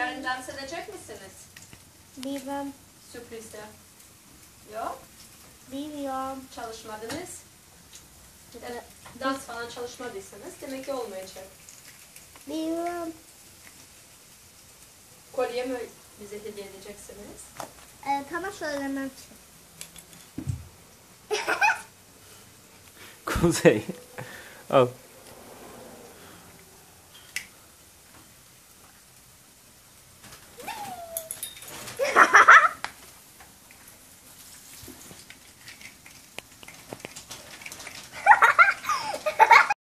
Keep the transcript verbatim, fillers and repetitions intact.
Yarın dans edecek misiniz? Bilmem. Sürprizde. Yok? Bilmiyorum. Çalışmadınız. Yani dans falan çalışmadıysanız demek ki olmayacak. Bilmiyorum. Kolye mi bize hediye edeceksiniz? Ee, tamam söylemem. Kuzey. Al.